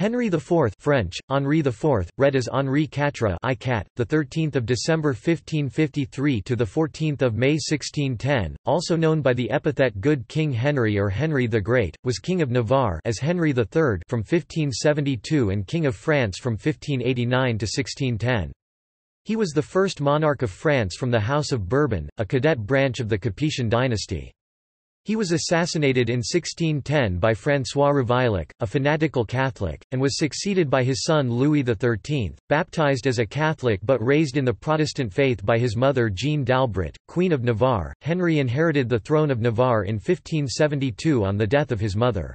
Henry IV (French: Henri IV, read as Henri Quatre, the 13th of December 1553 to the 14th of May 1610, also known by the epithet Good King Henry or Henry the Great, was King of Navarre as Henry III from 1572 and King of France from 1589 to 1610. He was the first monarch of France from the House of Bourbon, a cadet branch of the Capetian dynasty. He was assassinated in 1610 by François Revillic, a fanatical Catholic, and was succeeded by his son Louis XIII, baptized as a Catholic but raised in the Protestant faith by his mother Jeanne d'Albret, Queen of Navarre. Henry inherited the throne of Navarre in 1572 on the death of his mother.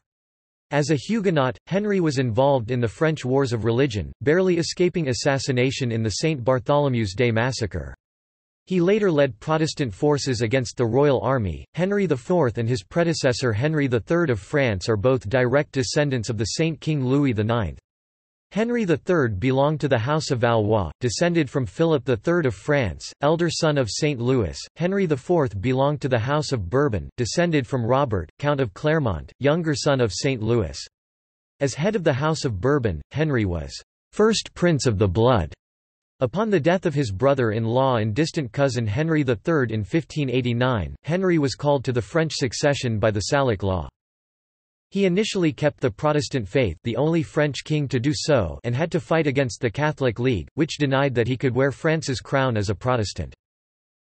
As a Huguenot, Henry was involved in the French Wars of Religion, barely escaping assassination in the St. Bartholomew's Day massacre. He later led Protestant forces against the royal army. Henry IV and his predecessor Henry III of France are both direct descendants of the Saint King Louis IX. Henry III belonged to the House of Valois, descended from Philip III of France, elder son of Saint Louis. Henry IV belonged to the House of Bourbon, descended from Robert, Count of Clermont, younger son of Saint Louis. As head of the House of Bourbon, Henry was first Prince of the Blood. Upon the death of his brother-in-law and distant cousin Henry III in 1589, Henry was called to the French succession by the Salic law. He initially kept the Protestant faith, the only French king to do so, and had to fight against the Catholic League, which denied that he could wear France's crown as a Protestant.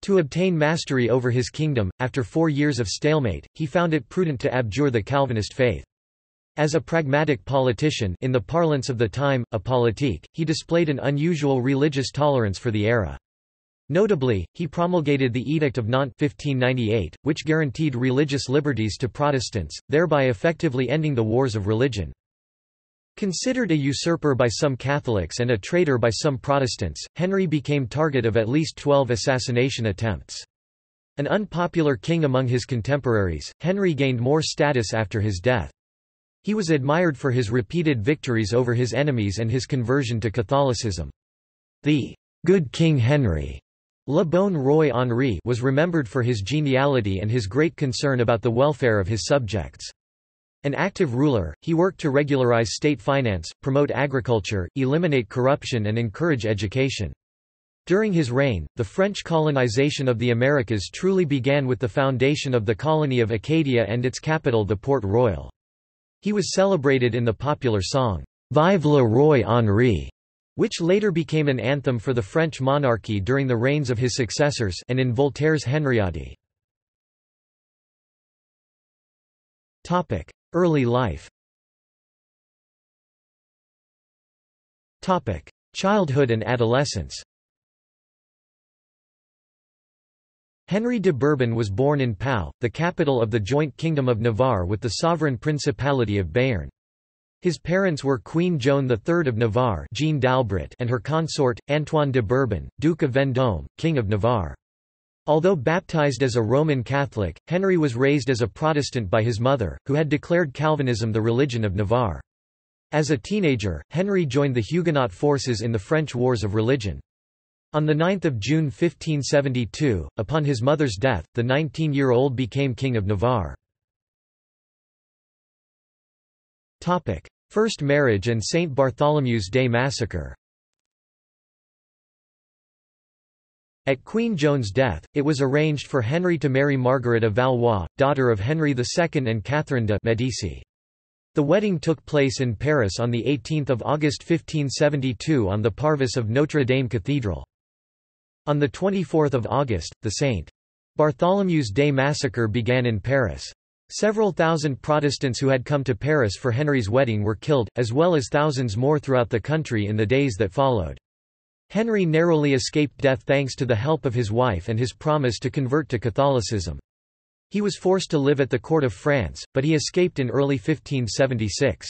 To obtain mastery over his kingdom, after 4 years of stalemate, he found it prudent to abjure the Calvinist faith. As a pragmatic politician, in the parlance of the time, a politique, he displayed an unusual religious tolerance for the era. Notably, he promulgated the Edict of Nantes 1598, which guaranteed religious liberties to Protestants, thereby effectively ending the wars of religion. Considered a usurper by some Catholics and a traitor by some Protestants, Henry became target of at least 12 assassination attempts. An unpopular king among his contemporaries, Henry gained more status after his death. He was admired for his repeated victories over his enemies and his conversion to Catholicism. The "Good King Henry" Le Bon Roi Henri was remembered for his geniality and his great concern about the welfare of his subjects. An active ruler, he worked to regularize state finance, promote agriculture, eliminate corruption and encourage education. During his reign, the French colonization of the Americas truly began with the foundation of the colony of Acadia and its capital, the Port Royal. He was celebrated in the popular song, "Vive le Roi Henri," which later became an anthem for the French monarchy during the reigns of his successors and in Voltaire's Henriade. Early life. Childhood and adolescence. Henry de Bourbon was born in Pau, the capital of the joint Kingdom of Navarre with the sovereign Principality of Béarn. His parents were Queen Joan III of Navarre, Jeanne d'Albret, and her consort, Antoine de Bourbon, Duke of Vendôme, King of Navarre. Although baptized as a Roman Catholic, Henry was raised as a Protestant by his mother, who had declared Calvinism the religion of Navarre. As a teenager, Henry joined the Huguenot forces in the French Wars of Religion. On 9 June 1572, upon his mother's death, the 19-year-old became King of Navarre. First marriage and St. Bartholomew's Day massacre. At Queen Joan's death, it was arranged for Henry to marry Margaret of Valois, daughter of Henry II and Catherine de' Medici. The wedding took place in Paris on 18 August 1572 on the parvis of Notre Dame Cathedral. On 24 August, the St. Bartholomew's Day massacre began in Paris. Several thousand Protestants who had come to Paris for Henry's wedding were killed, as well as thousands more throughout the country in the days that followed. Henry narrowly escaped death thanks to the help of his wife and his promise to convert to Catholicism. He was forced to live at the court of France, but he escaped in early 1576.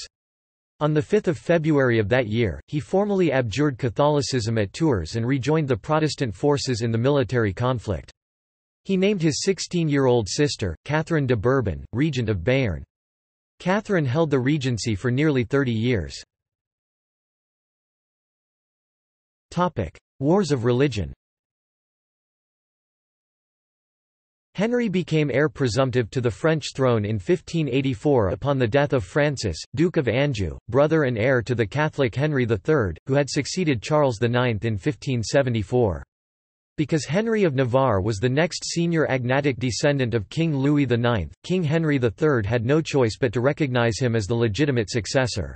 On 5 February of that year, he formally abjured Catholicism at Tours and rejoined the Protestant forces in the military conflict. He named his 16-year-old sister, Catherine de Bourbon, regent of Béarn. Catherine held the regency for nearly 30 years. Wars of Religion. Henry became heir presumptive to the French throne in 1584 upon the death of Francis, Duke of Anjou, brother and heir to the Catholic Henry III, who had succeeded Charles IX in 1574. Because Henry of Navarre was the next senior agnatic descendant of King Louis IX, King Henry III had no choice but to recognize him as the legitimate successor.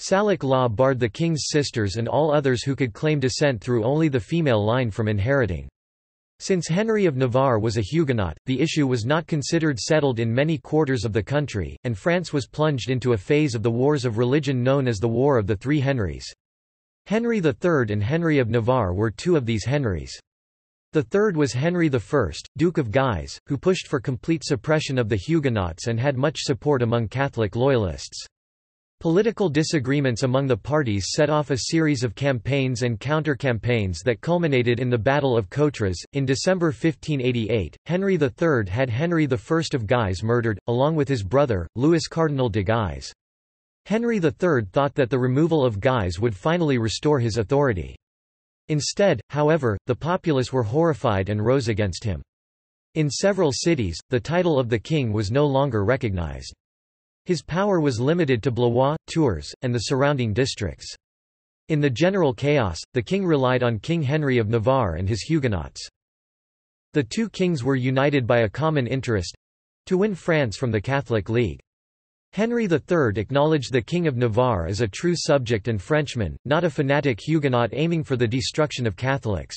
Salic law barred the king's sisters and all others who could claim descent through only the female line from inheriting. Since Henry of Navarre was a Huguenot, the issue was not considered settled in many quarters of the country, and France was plunged into a phase of the wars of religion known as the War of the Three Henries. Henry III and Henry of Navarre were two of these Henrys. The third was Henry I, Duke of Guise, who pushed for complete suppression of the Huguenots and had much support among Catholic loyalists. Political disagreements among the parties set off a series of campaigns and counter-campaigns that culminated in the Battle of Coutras. In December 1588, Henry III had Henry I of Guise murdered, along with his brother, Louis Cardinal de Guise. Henry III thought that the removal of Guise would finally restore his authority. Instead, however, the populace were horrified and rose against him. In several cities, the title of the king was no longer recognized. His power was limited to Blois, Tours, and the surrounding districts. In the general chaos, the king relied on King Henry of Navarre and his Huguenots. The two kings were united by a common interest—to win France from the Catholic League. Henry III acknowledged the King of Navarre as a true subject and Frenchman, not a fanatic Huguenot aiming for the destruction of Catholics.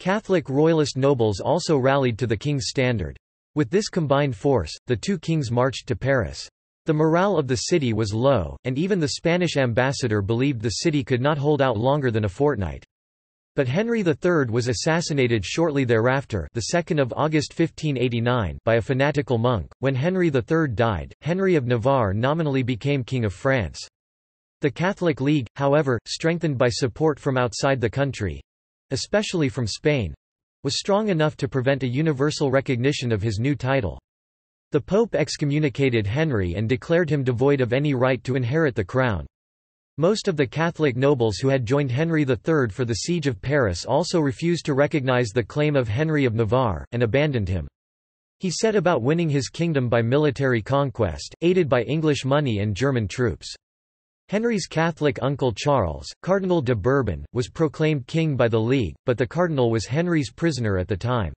Catholic royalist nobles also rallied to the king's standard. With this combined force, the two kings marched to Paris. The morale of the city was low, and even the Spanish ambassador believed the city could not hold out longer than a fortnight. But Henry III was assassinated shortly thereafter, the 2nd of August 1589, by a fanatical monk. When Henry III died, Henry of Navarre nominally became King of France. The Catholic League, however, strengthened by support from outside the country, especially from Spain, was strong enough to prevent a universal recognition of his new title. The Pope excommunicated Henry and declared him devoid of any right to inherit the crown. Most of the Catholic nobles who had joined Henry III for the siege of Paris also refused to recognize the claim of Henry of Navarre, and abandoned him. He set about winning his kingdom by military conquest, aided by English money and German troops. Henry's Catholic uncle Charles, Cardinal de Bourbon, was proclaimed king by the League, but the cardinal was Henry's prisoner at the time.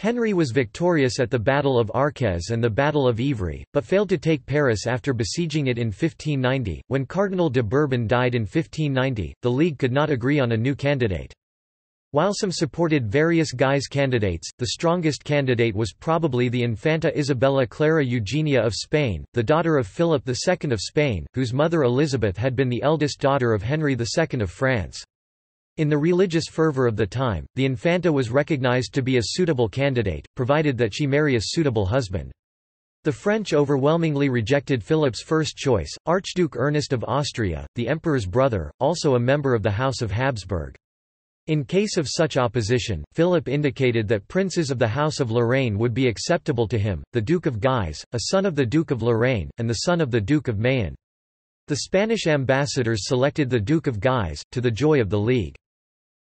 Henry was victorious at the Battle of Arques and the Battle of Ivry, but failed to take Paris after besieging it in 1590. When Cardinal de Bourbon died in 1590, the League could not agree on a new candidate. While some supported various Guise candidates, the strongest candidate was probably the Infanta Isabella Clara Eugenia of Spain, the daughter of Philip II of Spain, whose mother Elizabeth had been the eldest daughter of Henry II of France. In the religious fervor of the time, the Infanta was recognized to be a suitable candidate, provided that she marry a suitable husband. The French overwhelmingly rejected Philip's first choice, Archduke Ernest of Austria, the emperor's brother, also a member of the House of Habsburg. In case of such opposition, Philip indicated that princes of the House of Lorraine would be acceptable to him, the Duke of Guise, a son of the Duke of Lorraine, and the son of the Duke of Mayenne. The Spanish ambassadors selected the Duke of Guise, to the joy of the League.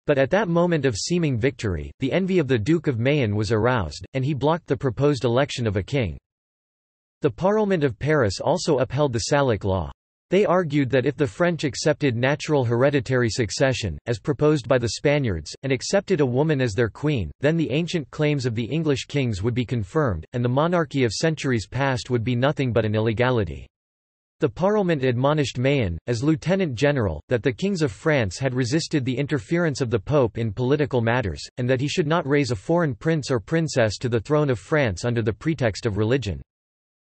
But at that moment of seeming victory, the envy of the Duke of Mayenne was aroused, and he blocked the proposed election of a king. The Parliament of Paris also upheld the Salic law. They argued that if the French accepted natural hereditary succession, as proposed by the Spaniards, and accepted a woman as their queen, then the ancient claims of the English kings would be confirmed, and the monarchy of centuries past would be nothing but an illegality. The Parliament admonished Mayenne, as lieutenant general, that the kings of France had resisted the interference of the Pope in political matters, and that he should not raise a foreign prince or princess to the throne of France under the pretext of religion.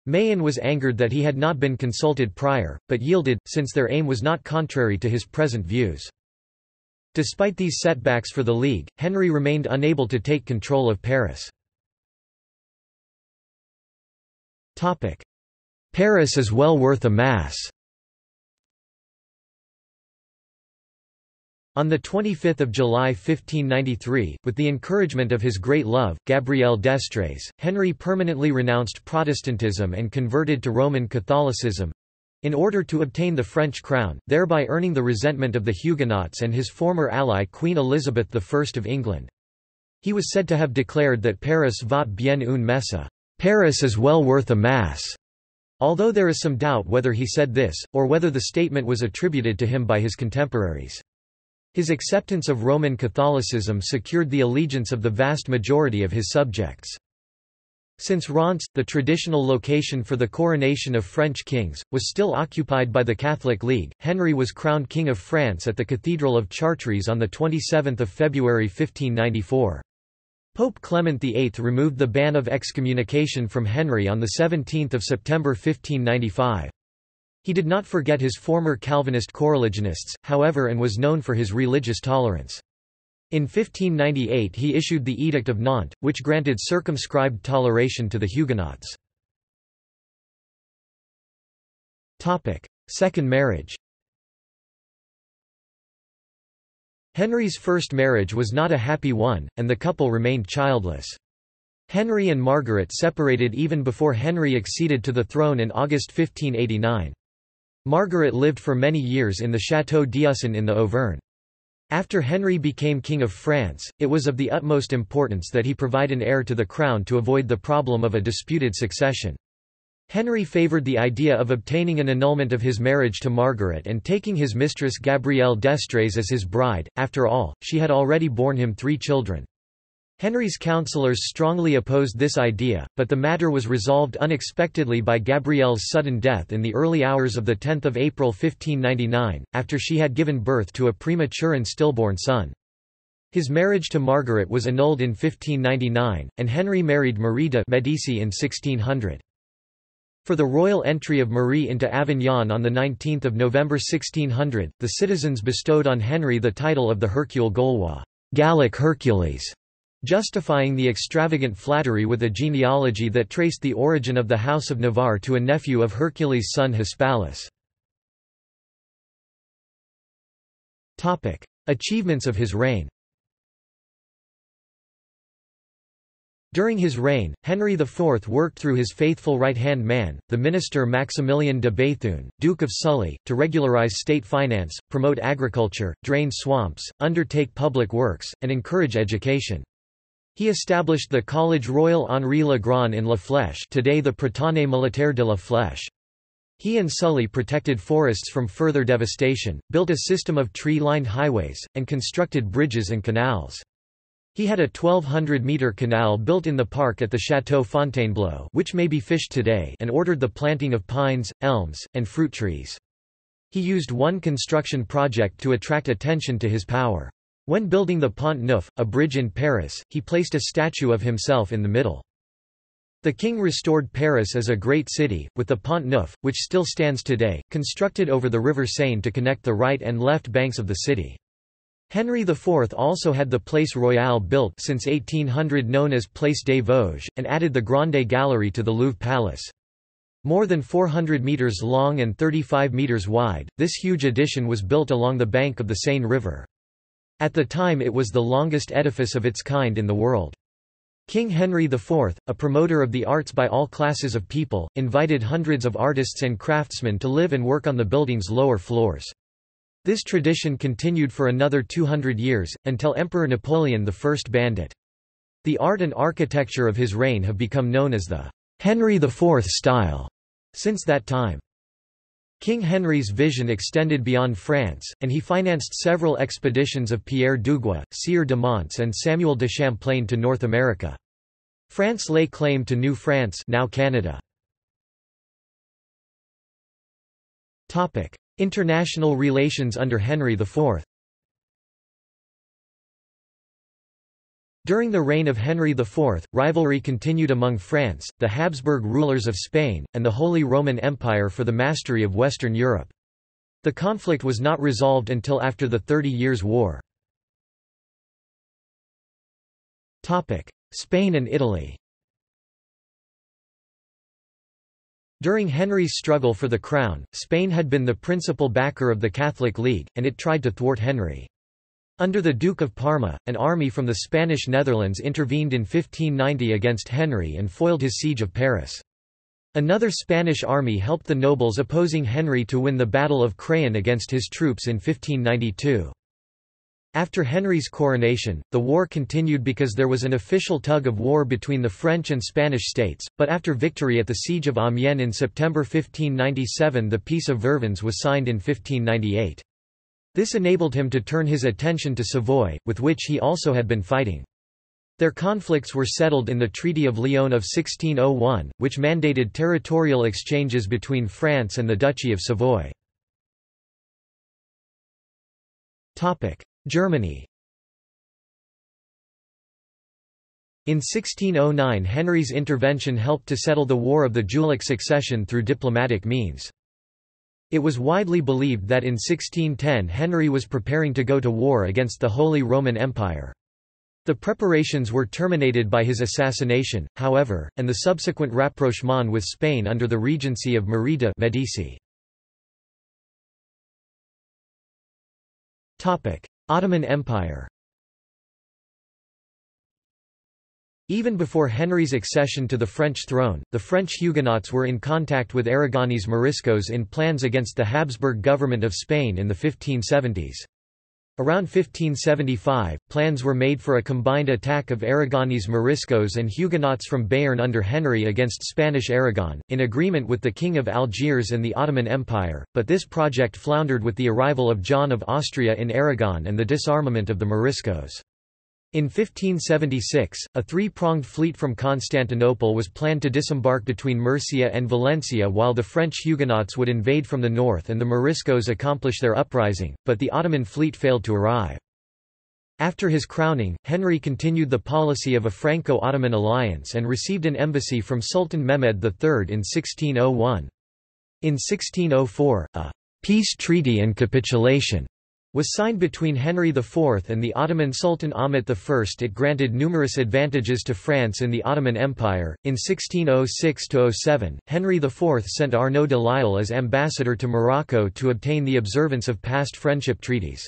Mayenne was angered that he had not been consulted prior, but yielded, since their aim was not contrary to his present views. Despite these setbacks for the League, Henry remained unable to take control of Paris. Paris is well worth a mass. On 25 July 1593, with the encouragement of his great love, Gabrielle d'Estrées, Henry permanently renounced Protestantism and converted to Roman Catholicism—in order to obtain the French crown, thereby earning the resentment of the Huguenots and his former ally Queen Elizabeth I of England. He was said to have declared that Paris vaut bien une messe, Paris is well worth a mass, although there is some doubt whether he said this, or whether the statement was attributed to him by his contemporaries. His acceptance of Roman Catholicism secured the allegiance of the vast majority of his subjects. Since Reims, the traditional location for the coronation of French kings, was still occupied by the Catholic League, Henry was crowned King of France at the Cathedral of Chartres on 27 February 1594. Pope Clement VIII removed the ban of excommunication from Henry on 17 September 1595. He did not forget his former Calvinist coreligionists, however, and was known for his religious tolerance. In 1598 he issued the Edict of Nantes, which granted circumscribed toleration to the Huguenots. Second marriage. Henry's first marriage was not a happy one, and the couple remained childless. Henry and Margaret separated even before Henry acceded to the throne in August 1589. Margaret lived for many years in the Château d'Usson in the Auvergne. After Henry became King of France, it was of the utmost importance that he provide an heir to the crown to avoid the problem of a disputed succession. Henry favoured the idea of obtaining an annulment of his marriage to Margaret and taking his mistress Gabrielle d'Estrées as his bride. After all, she had already borne him three children. Henry's councillors strongly opposed this idea, but the matter was resolved unexpectedly by Gabrielle's sudden death in the early hours of 10 April 1599, after she had given birth to a premature and stillborn son. His marriage to Margaret was annulled in 1599, and Henry married Marie de' Medici in 1600. For the royal entry of Marie into Avignon on 19 November 1600, the citizens bestowed on Henry the title of the Hercule Gaulois, Gallic Hercules, justifying the extravagant flattery with a genealogy that traced the origin of the House of Navarre to a nephew of Hercules' son Hispalis. Achievements of his reign. During his reign, Henry IV worked through his faithful right-hand man, the minister Maximilian de Béthune, Duke of Sully, to regularize state finance, promote agriculture, drain swamps, undertake public works, and encourage education. He established the Collège Royal Henri Le Grand in La Flèche, today the Pratane Militaire de La Flèche. He and Sully protected forests from further devastation, built a system of tree-lined highways, and constructed bridges and canals. He had a 1,200-metre canal built in the park at the Château Fontainebleau, which may be fished today, and ordered the planting of pines, elms, and fruit trees. He used one construction project to attract attention to his power. When building the Pont Neuf, a bridge in Paris, he placed a statue of himself in the middle. The king restored Paris as a great city, with the Pont Neuf, which still stands today, constructed over the River Seine to connect the right and left banks of the city. Henry IV also had the Place Royale built since 1800, known as Place des Vosges, and added the Grande Gallery to the Louvre Palace. More than 400 metres long and 35 metres wide, this huge addition was built along the bank of the Seine River. At the time it was the longest edifice of its kind in the world. King Henry IV, a promoter of the arts by all classes of people, invited hundreds of artists and craftsmen to live and work on the building's lower floors. This tradition continued for another 200 years, until Emperor Napoleon I banned it. The art and architecture of his reign have become known as the Henry IV style since that time. King Henry's vision extended beyond France, and he financed several expeditions of Pierre Duguay, Sieur de Monts and Samuel de Champlain to North America. France lay claim to New France, now Canada. International relations under Henry IV. During the reign of Henry IV, rivalry continued among France, the Habsburg rulers of Spain, and the Holy Roman Empire for the mastery of Western Europe. The conflict was not resolved until after the 30 Years' War. Spain and Italy. During Henry's struggle for the crown, Spain had been the principal backer of the Catholic League, and it tried to thwart Henry. Under the Duke of Parma, an army from the Spanish Netherlands intervened in 1590 against Henry and foiled his siege of Paris. Another Spanish army helped the nobles opposing Henry to win the Battle of Crayon against his troops in 1592. After Henry's coronation, the war continued because there was an official tug-of-war between the French and Spanish states, but after victory at the Siege of Amiens in September 1597, the Peace of Vervins was signed in 1598. This enabled him to turn his attention to Savoy, with which he also had been fighting. Their conflicts were settled in the Treaty of Lyon of 1601, which mandated territorial exchanges between France and the Duchy of Savoy. Germany. In 1609, Henry's intervention helped to settle the War of the Jülich Succession through diplomatic means. It was widely believed that in 1610 Henry was preparing to go to war against the Holy Roman Empire. The preparations were terminated by his assassination, however, and the subsequent rapprochement with Spain under the regency of Marie de' Medici. Ottoman Empire. Even before Henry's accession to the French throne, the French Huguenots were in contact with Aragonese Moriscos in plans against the Habsburg government of Spain in the 1570s. Around 1575, plans were made for a combined attack of Aragonese Moriscos and Huguenots from Béarn under Henry against Spanish Aragon, in agreement with the King of Algiers and the Ottoman Empire, but this project floundered with the arrival of John of Austria in Aragon and the disarmament of the Moriscos. In 1576, a three-pronged fleet from Constantinople was planned to disembark between Murcia and Valencia while the French Huguenots would invade from the north and the Moriscos accomplish their uprising, but the Ottoman fleet failed to arrive. After his crowning, Henry continued the policy of a Franco-Ottoman alliance and received an embassy from Sultan Mehmed III in 1601. In 1604, a peace treaty and capitulation was signed between Henry IV and the Ottoman Sultan Ahmet I. It granted numerous advantages to France in the Ottoman Empire. In 1606–07, Henry IV sent Arnaud de Lisle as ambassador to Morocco to obtain the observance of past friendship treaties.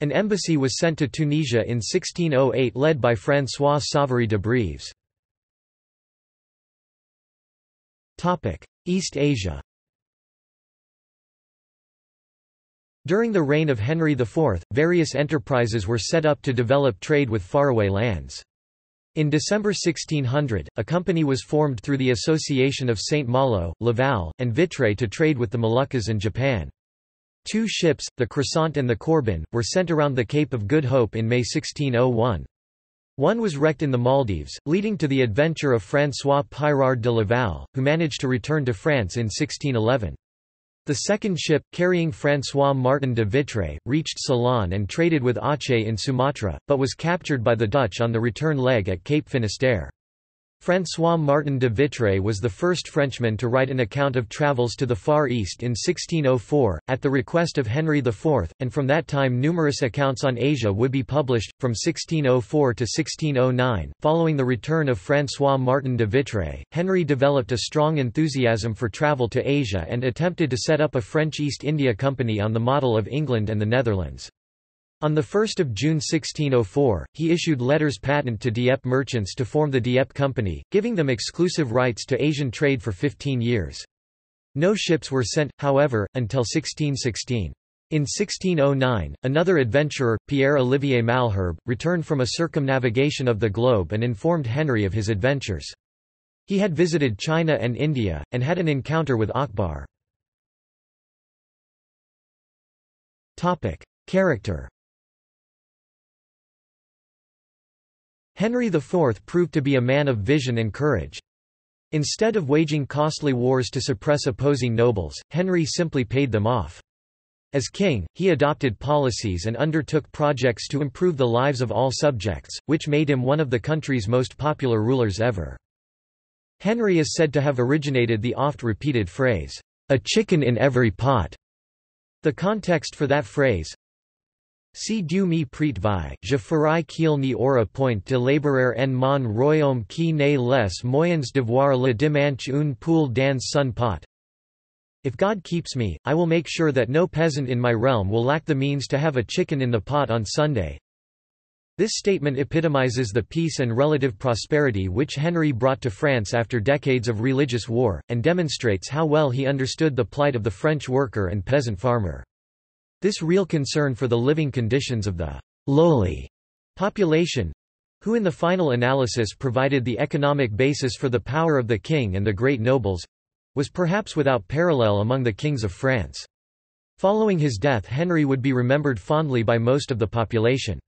An embassy was sent to Tunisia in 1608 led by François Savary de Brives. East Asia. During the reign of Henry IV, various enterprises were set up to develop trade with faraway lands. In December 1600, a company was formed through the association of St. Malo, Laval, and Vitray to trade with the Moluccas and Japan. Two ships, the Crescent and the Corbin, were sent around the Cape of Good Hope in May 1601. One was wrecked in the Maldives, leading to the adventure of François Pirard de Laval, who managed to return to France in 1611. The second ship, carrying François Martin de Vitray, reached Ceylon and traded with Aceh in Sumatra, but was captured by the Dutch on the return leg at Cape Finisterre. François Martin de Vitray was the first Frenchman to write an account of travels to the Far East in 1604, at the request of Henry IV, and from that time numerous accounts on Asia would be published, from 1604 to 1609. Following the return of François Martin de Vitray, Henry developed a strong enthusiasm for travel to Asia and attempted to set up a French East India Company on the model of England and the Netherlands. On 1 June 1604, he issued letters patent to Dieppe merchants to form the Dieppe Company, giving them exclusive rights to Asian trade for 15 years. No ships were sent, however, until 1616. In 1609, another adventurer, Pierre-Olivier Malherbe, returned from a circumnavigation of the globe and informed Henry of his adventures. He had visited China and India, and had an encounter with Akbar. Character. Henry IV proved to be a man of vision and courage. Instead of waging costly wars to suppress opposing nobles, Henry simply paid them off. As king, he adopted policies and undertook projects to improve the lives of all subjects, which made him one of the country's most popular rulers ever. Henry is said to have originated the oft-repeated phrase, "A chicken in every pot." The context for that phrase, Si Dieu me prête vie, je ferai qu'il n'y aura point de laboureur en mon royaume qui n'ait les moyens de voir le dimanche une poule dans son pot. If God keeps me, I will make sure that no peasant in my realm will lack the means to have a chicken in the pot on Sunday. This statement epitomizes the peace and relative prosperity which Henry brought to France after decades of religious war, and demonstrates how well he understood the plight of the French worker and peasant farmer. This real concern for the living conditions of the lowly population, who in the final analysis provided the economic basis for the power of the king and the great nobles, was perhaps without parallel among the kings of France. Following his death, Henry would be remembered fondly by most of the population.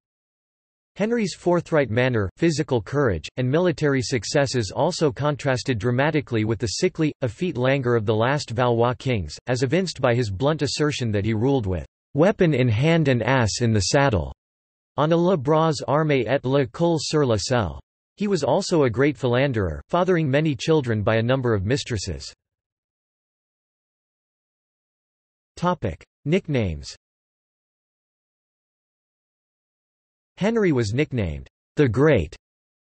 Henry's forthright manner, physical courage, and military successes also contrasted dramatically with the sickly, effete languor of the last Valois kings, as evinced by his blunt assertion that he ruled with "weapon in hand and ass in the saddle" on a le bras armé et le col sur la selle. He was also a great philanderer, fathering many children by a number of mistresses. Nicknames. Henry was nicknamed the Great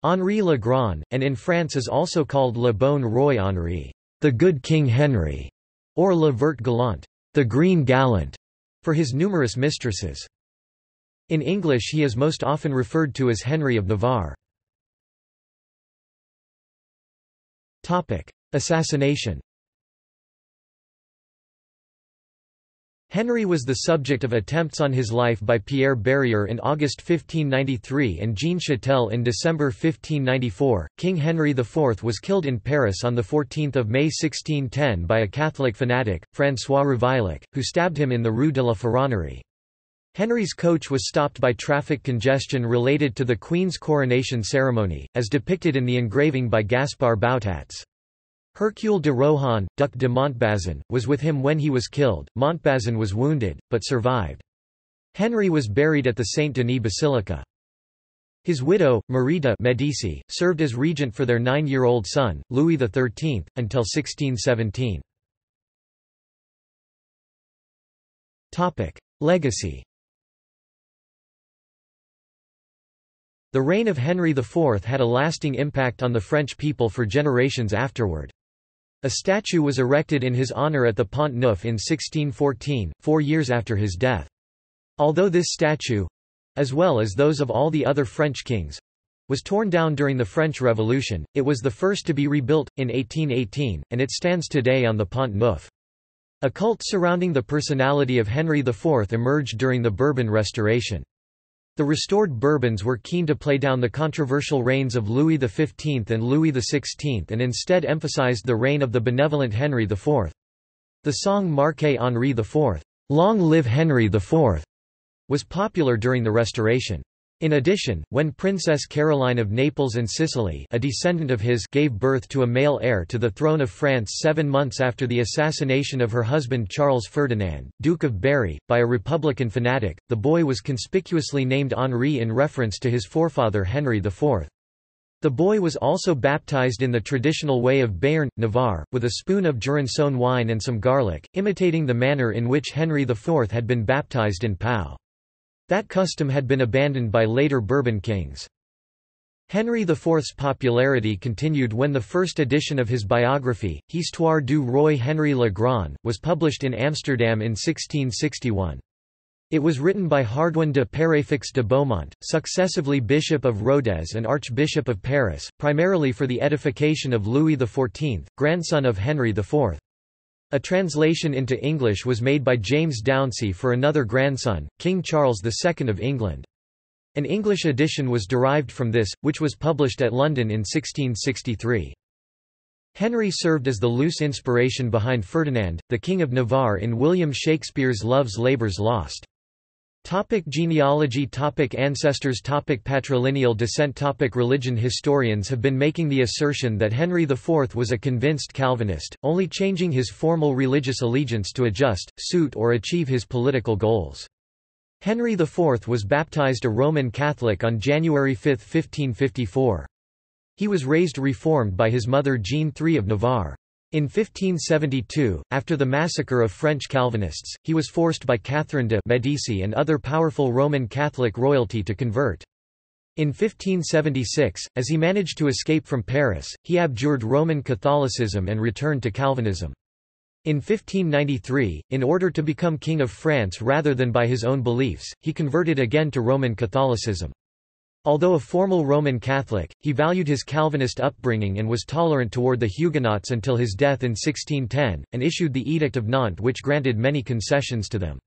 Henri le Grand, and in France is also called Le Bon Roi Henri, the Good King Henry, or Le Vert Galant, the Green Gallant, for his numerous mistresses. In English he is most often referred to as Henry of Navarre. Assassination. Henry was the subject of attempts on his life by Pierre Barrière in August 1593 and Jean Chattel in December 1594. King Henry IV was killed in Paris on 14 May 1610 by a Catholic fanatic, François Revillic, who stabbed him in the Rue de la Ferronnerie. Henry's coach was stopped by traffic congestion related to the Queen's coronation ceremony, as depicted in the engraving by Gaspard Boutats. Hercule de Rohan, Duc de Montbazon, was with him when he was killed. Montbazon was wounded, but survived. Henry was buried at the Saint-Denis Basilica. His widow, Marie de' Medici, served as regent for their 9-year-old son, Louis XIII, until 1617. Legacy. The reign of Henry IV had a lasting impact on the French people for generations afterward. A statue was erected in his honor at the Pont Neuf in 1614, 4 years after his death. Although this statue, as well as those of all the other French kings, was torn down during the French Revolution, it was the first to be rebuilt, in 1818, and it stands today on the Pont Neuf. A cult surrounding the personality of Henry IV emerged during the Bourbon Restoration. The restored Bourbons were keen to play down the controversial reigns of Louis XV and Louis XVI and instead emphasized the reign of the benevolent Henry IV. The song Marquez Henri IV, "Long Live Henry IV," was popular during the Restoration. In addition, when Princess Caroline of Naples and Sicily, a descendant of his, gave birth to a male heir to the throne of France 7 months after the assassination of her husband Charles Ferdinand, Duke of Berry, by a Republican fanatic, the boy was conspicuously named Henri in reference to his forefather Henry IV. The boy was also baptized in the traditional way of Béarn, Navarre, with a spoon of Jurançon wine and some garlic, imitating the manner in which Henry IV had been baptized in Pau. That custom had been abandoned by later Bourbon kings. Henry IV's popularity continued when the first edition of his biography, Histoire du Roi Henri le Grand, was published in Amsterdam in 1661. It was written by Hardouin de Péréfixe de Beaumont, successively Bishop of Rodez and Archbishop of Paris, primarily for the edification of Louis XIV, grandson of Henry IV. A translation into English was made by James Downsey for another grandson, King Charles II of England. An English edition was derived from this, which was published at London in 1663. Henry served as the loose inspiration behind Ferdinand, the King of Navarre, in William Shakespeare's Love's Labour's Lost. Topic genealogy. Topic ancestors. Topic patrilineal descent. Topic religion. Historians have been making the assertion that Henry IV was a convinced Calvinist, only changing his formal religious allegiance to adjust, suit or achieve his political goals. Henry IV was baptized a Roman Catholic on January 5, 1554. He was raised Reformed by his mother Jean III of Navarre. In 1572, after the massacre of French Calvinists, he was forced by Catherine de' Medici and other powerful Roman Catholic royalty to convert. In 1576, as he managed to escape from Paris, he abjured Roman Catholicism and returned to Calvinism. In 1593, in order to become King of France rather than by his own beliefs, he converted again to Roman Catholicism. Although a formal Roman Catholic, he valued his Calvinist upbringing and was tolerant toward the Huguenots until his death in 1610, and issued the Edict of Nantes, which granted many concessions to them.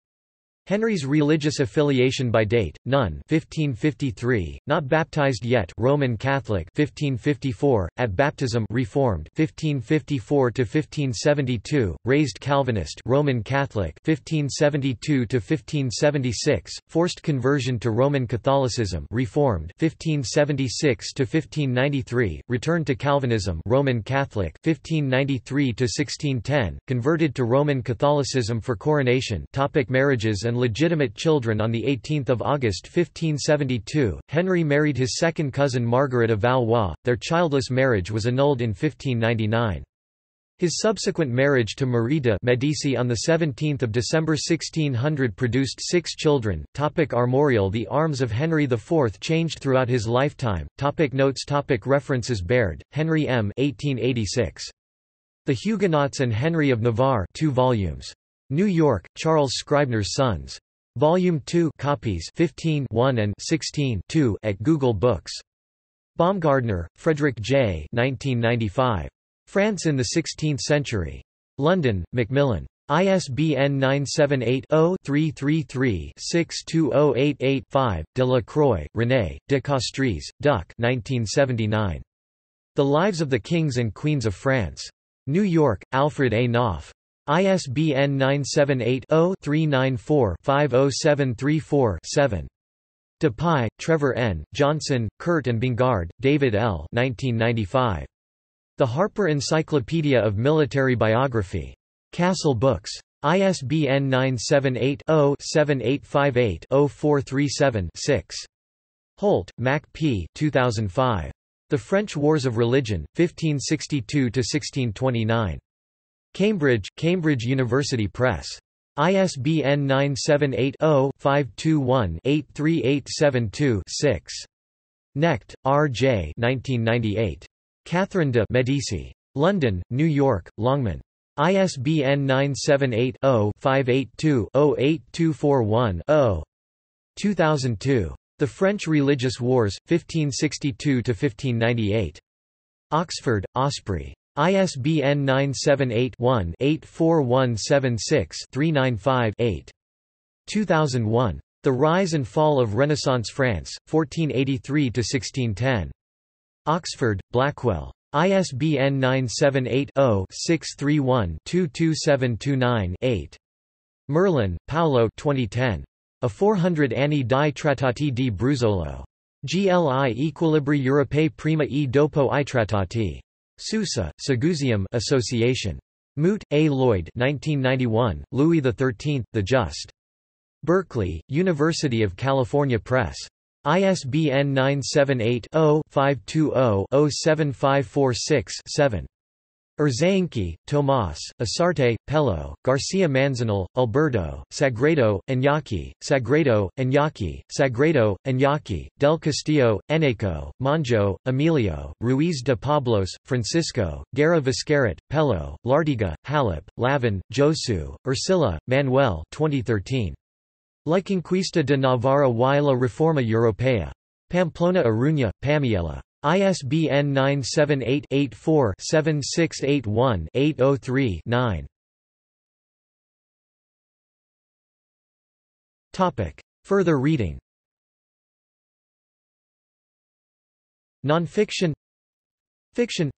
Henry's religious affiliation by date: nun 1553, not baptized yet, Roman Catholic 1554, at baptism reformed 1554 to 1572, raised Calvinist, Roman Catholic 1572 to 1576, forced conversion to Roman Catholicism reformed 1576 to 1593, returned to Calvinism, Roman Catholic 1593 to 1610, converted to Roman Catholicism for coronation. Topic: marriages and legitimate children. On 18 August 1572, Henry married his second cousin Margaret of Valois. Their childless marriage was annulled in 1599. His subsequent marriage to Marie de' Medici on 17 December 1600 produced 6 children. Topic: armorial. The arms of Henry IV changed throughout his lifetime. Topic: notes. Topic: references. Baird, Henry M. 1886. The Huguenots and Henry of Navarre, 2 volumes. New York, Charles Scribner's Sons. Volume 2, copies 15:1 and 16:2 at Google Books. Baumgartner, Frederick J. 1995. France in the 16th Century. London, Macmillan. ISBN 978-0-333-62088-5. Delacroix, René, de Castries, Duc. 1979. The Lives of the Kings and Queens of France. New York, Alfred A. Knopf. ISBN 978-0-394-50734-7. DePie, Trevor N., Johnson, Kurt and Bingard, David L. 1995. The Harper Encyclopedia of Military Biography. Castle Books. ISBN 978-0-7858-0437-6. Holt, Mac P. 2005. The French Wars of Religion, 1562–1629. Cambridge, Cambridge University Press. ISBN 978-0-521-83872-6. Necht, R.J. Catherine de' Medici. London, New York, Longman. ISBN 978-0-582-08241-0. 2002. The French Religious Wars, 1562–1598. Oxford, Osprey. ISBN 978-1-84176-395-8. 2001. The Rise and Fall of Renaissance France, 1483–1610. Oxford, Blackwell. ISBN 978-0-631-22729-8. Merlin, Paolo 2010. A 400 anni di trattati di Bruzzolo. Gli equilibri europei prima e dopo I trattati. Sousa, Segusium Association. Moot, A. Lloyd 1991, Louis XIII, The Just. Berkeley, University of California Press. ISBN 978-0-520-07546-7. Erzaenki, Tomás, Asarte, Pello, Garcia Manzanal, Alberto, Sagredo, Iñaki, Sagredo, Iñaki, Sagredo, Iñaki, Del Castillo, Eneco, Monjo, Emilio, Ruiz de Pablos, Francisco, Guerra Viscarat, Pello, Lartiga, Halep, Lavin, Josu, Ursila, Manuel. 2013. La Conquista de Navarra y la Reforma Europea. Pamplona Aruña, Pamiela. ISBN 978-84-7681-803-9. Further reading. Nonfiction. Fiction.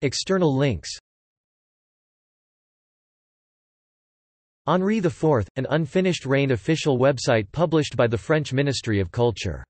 External links. Henri IV, An Unfinished Reign official website published by the French Ministry of Culture.